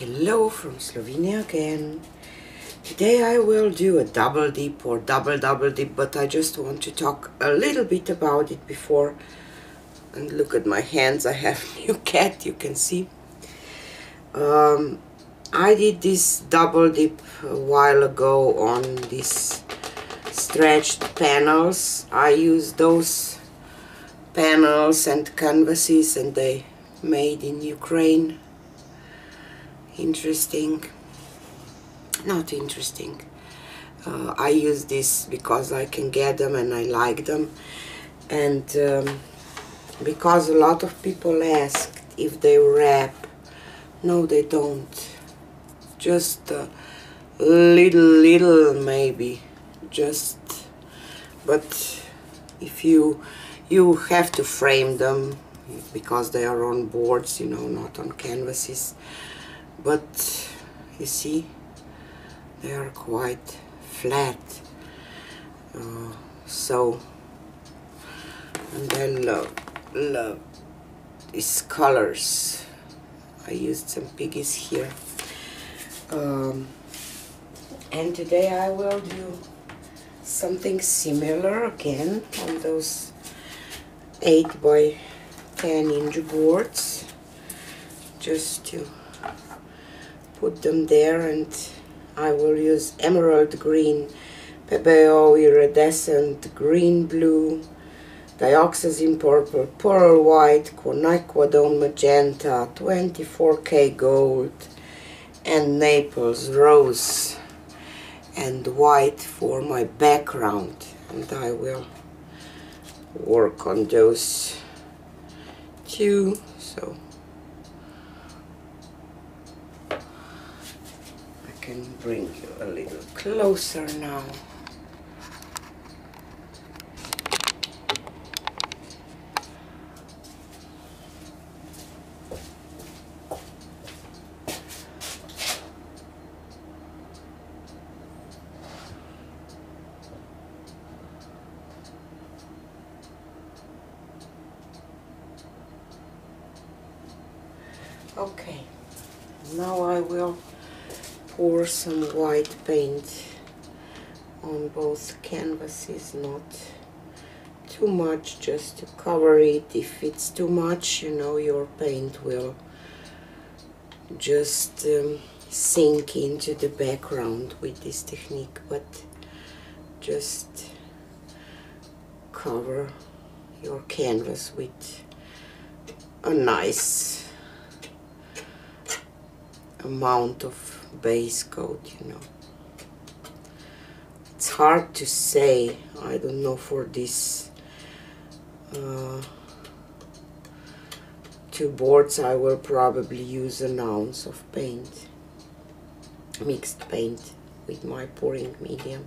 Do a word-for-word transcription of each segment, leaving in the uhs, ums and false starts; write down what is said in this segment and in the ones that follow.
Hello from Slovenia again. Today I will do a double dip or double double dip, but I just want to talk a little bit about it before. And look at my hands, I have new cat, you can see. Um, I did this double dip a while ago on these stretched panels. I used those panels and canvases, and they made in Ukraine. Interesting, not interesting. Uh, I use this because I can get them and I like them, and um, because a lot of people asked if they wrap. No, they don't. Just a little, little maybe. Just, but if you you have to frame them because they are on boards, you know, not on canvases. But you see, they are quite flat. Uh, so, and then love, love these colors. I used some piggies here. Um, and today I will do something similar again on those eight by ten inch boards. Just to put them there, and I will use emerald green, pebeo iridescent, green blue, dioxazine purple, pearl white, quinacridone magenta, twenty-four K gold, and Naples rose and white for my background. And I will work on those two. So can bring you a little closer now. Okay, now I will pour some white paint on both canvases, not too much, just to cover it. If it's too much, you know, your paint will just um, sink into the background with this technique, but just cover your canvas with a nice amount of base coat, you know. It's hard to say, I don't know, for these uh, two boards I will probably use an ounce of paint, mixed paint, with my pouring medium.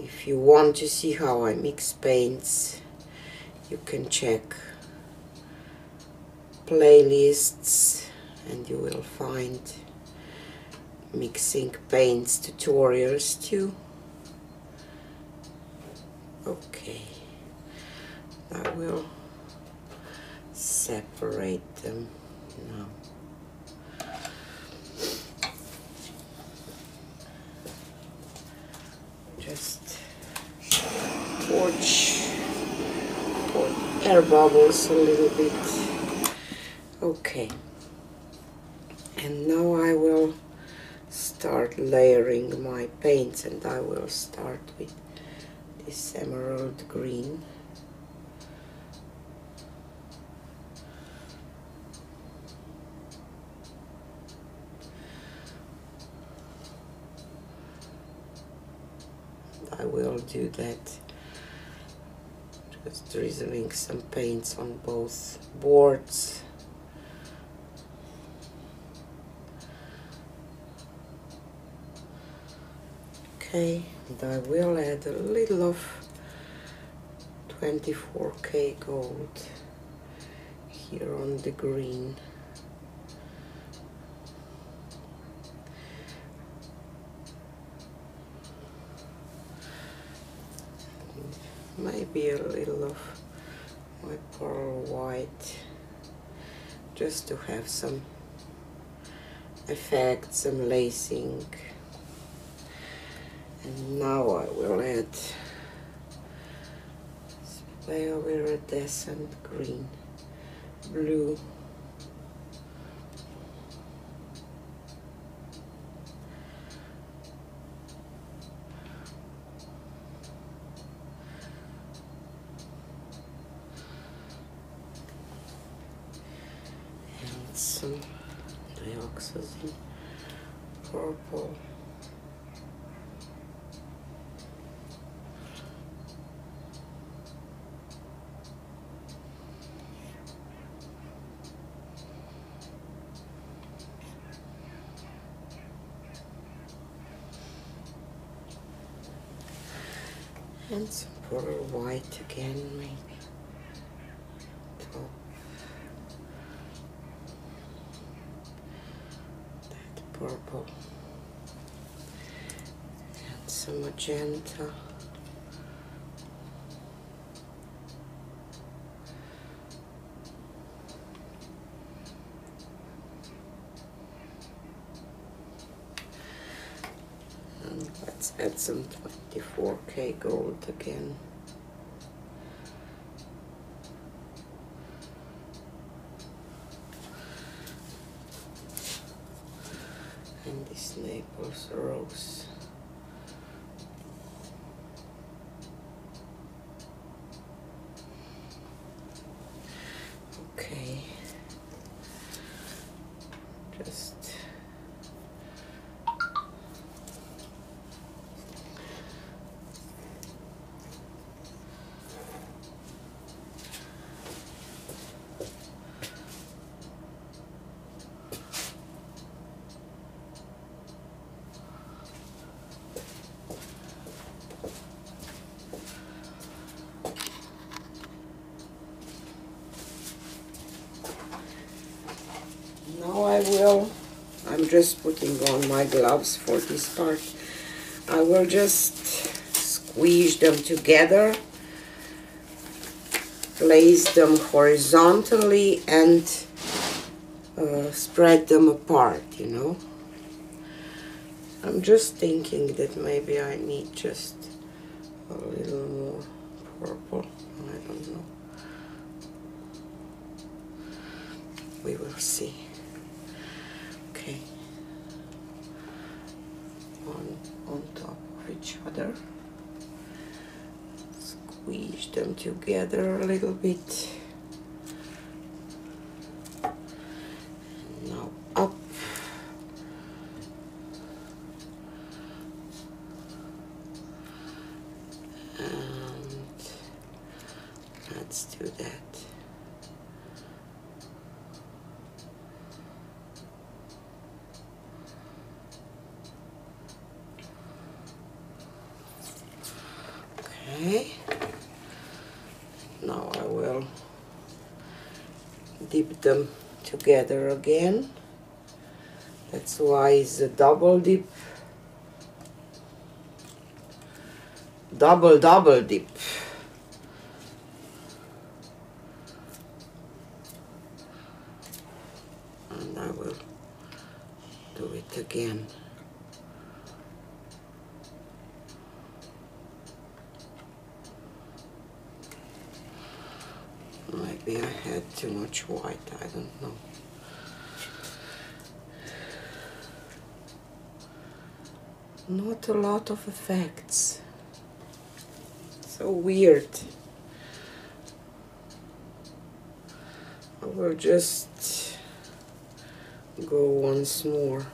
If you want to see how I mix paints, you can check playlists and you will find mixing paints tutorials too. Okay, I will separate them now. Just torch, torch air bubbles a little bit. Okay. And now I will start layering my paints, and I will start with this emerald green. And I will do that just drizzling some paints on both boards. And I will add a little of twenty-four K gold here on the green. Maybe a little of my pearl white just to have some effect, some lacing. And now I will add pebeo iridescent green, blue, and some dioxazine purple. And some purple white again, maybe. Top. That purple. And some magenta. Let's add some twenty-four K gold again. And this Naples rose. Okay. Just I will, I'm just putting on my gloves for this part. I will just squeeze them together, place them horizontally and uh, spread them apart, you know. I'm just thinking that maybe I need just a little more purple, I don't know. We will see. Okay, one on top of each other, squeeze them together a little bit, and now up, and let's do that. Now I will dip them together again. That's why it's a double dip. Double, double dip. And I will do it again. Maybe I had too much white, I don't know. Not a lot of effects. So weird. I will just go once more.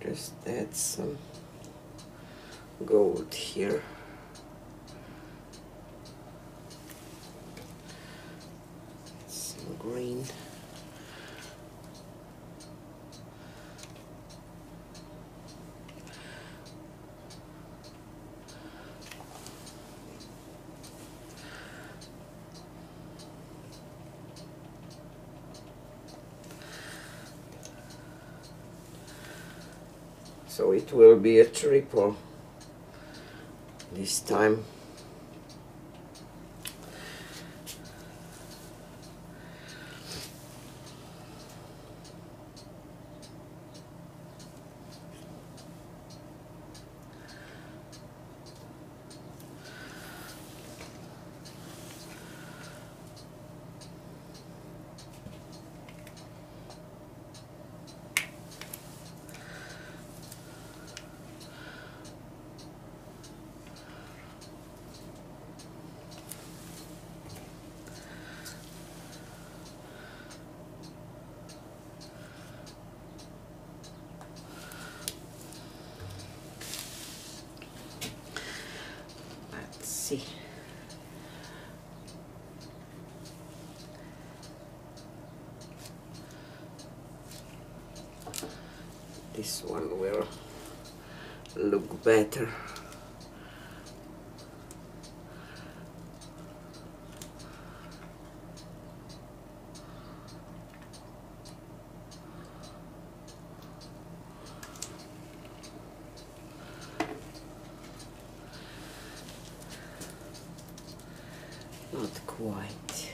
Just add some gold here. Green. So it will be a triple this time. this one will look better. Not quite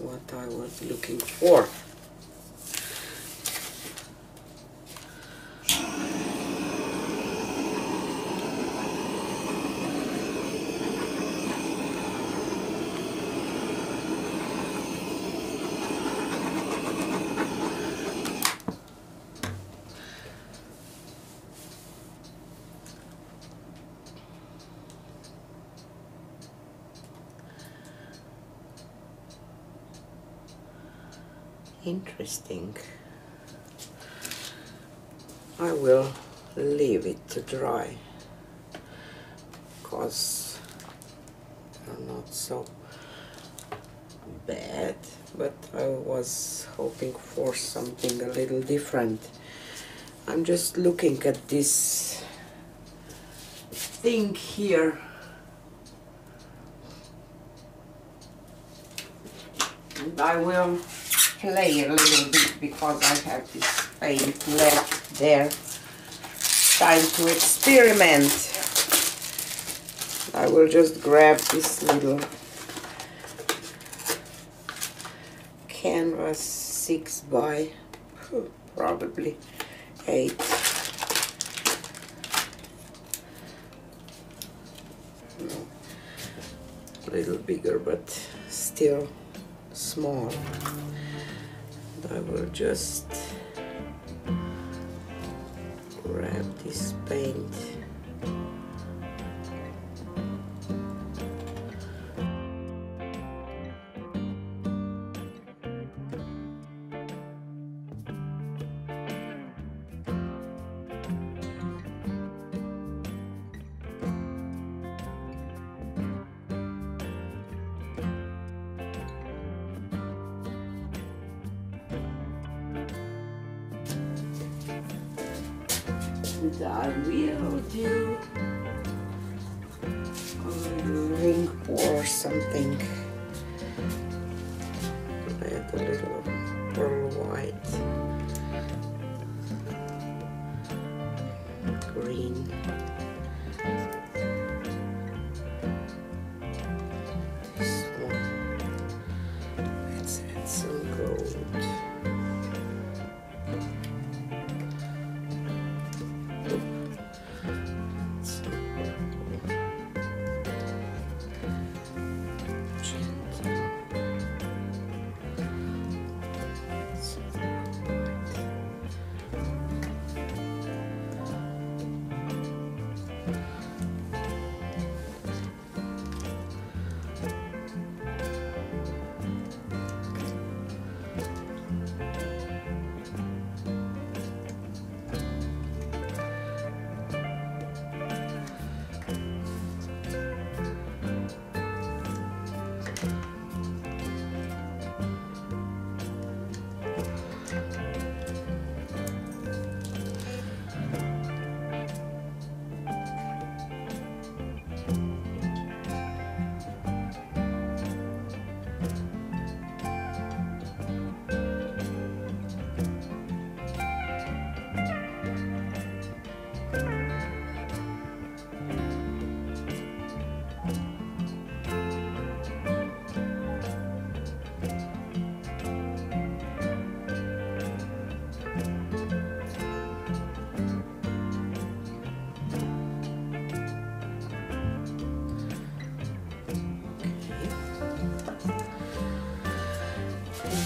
what I was looking for. Interesting. I will leave it to dry because they're not so bad, but I was hoping for something a little different. I'm just looking at this thing here. And I will play a little bit because I have this paint left there. Time to experiment. I will just grab this little canvas, six by probably eight. A little bigger, but still small. I will just grab this paint. And I will do a ring or something. Add a little pearl white, green. This one. Let's add some gold.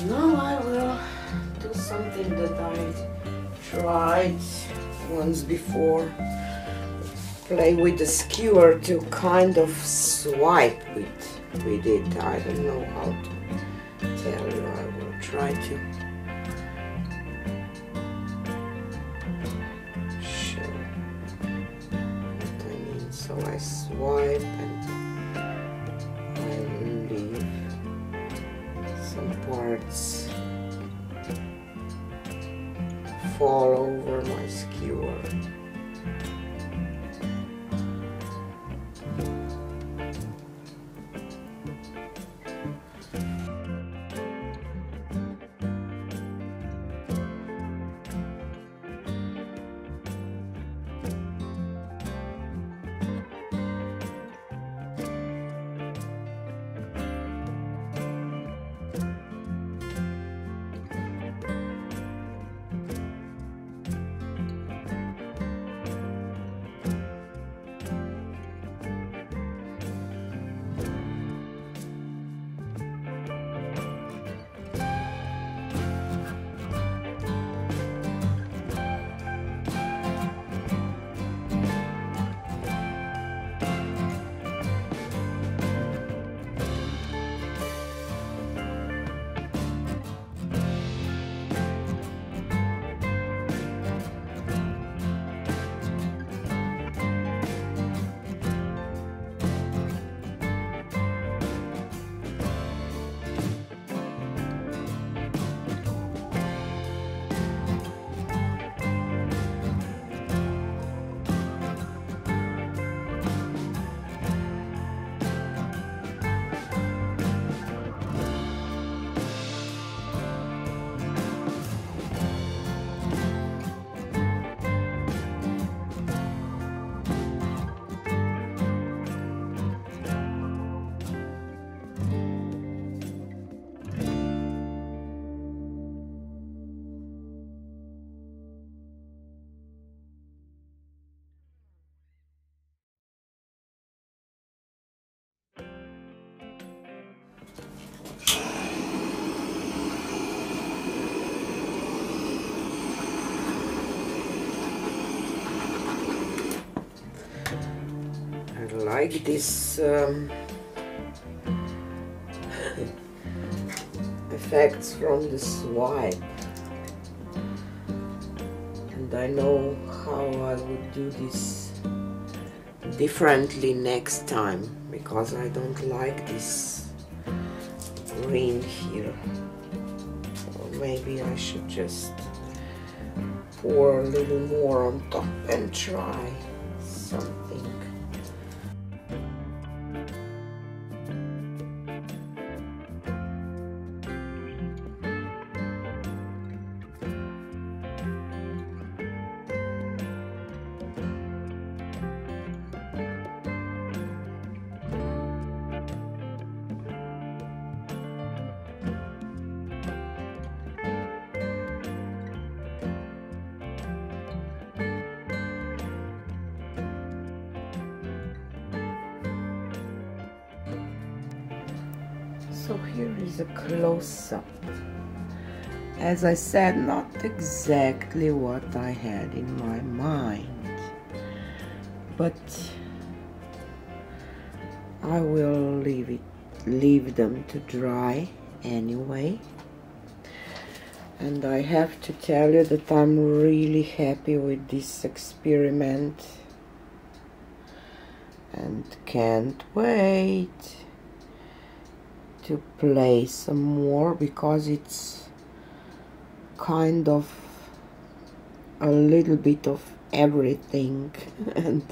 Now I will do something that I tried once before. Play with the skewer to kind of swipe with, with it. I don't know how to tell you. I will try to show what I mean. So I swipe and I leave some parts fall over my skewer. Like this um, effects from the swipe, and I know how I would do this differently next time, because I don't like this green here. Or maybe I should just pour a little more on top and try something. So here is a close-up. As I said, not exactly what I had in my mind, but I will leave it, leave them to dry anyway. And I have to tell you that I'm really happy with this experiment and can't wait to play some more, because it's kind of a little bit of everything and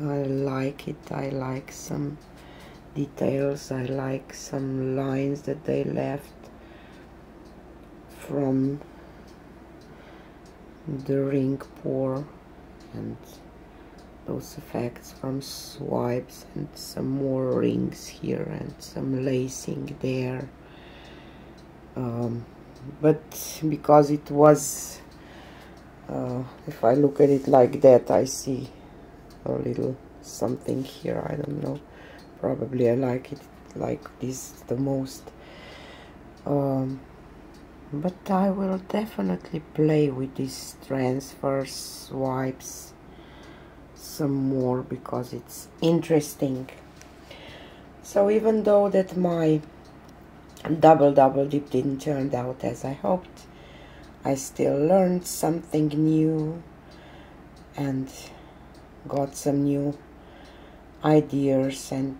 I like it. I like some details, I like some lines that they left from the ring pour and those effects from swipes and some more rings here and some lacing there, um, but because it was uh, if I look at it like that, I see a little something here, I don't know, probably I like it like this the most, um, but I will definitely play with these transfers, swipes some more, because it's interesting. So even though that my double double dip didn't turn out as I hoped, I still learned something new and got some new ideas and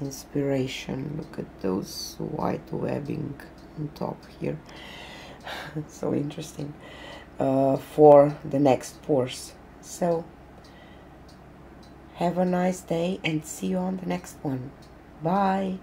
inspiration. Look at those white webbing on top here. so interesting, uh, for the next course. So have a nice day and see you on the next one. Bye.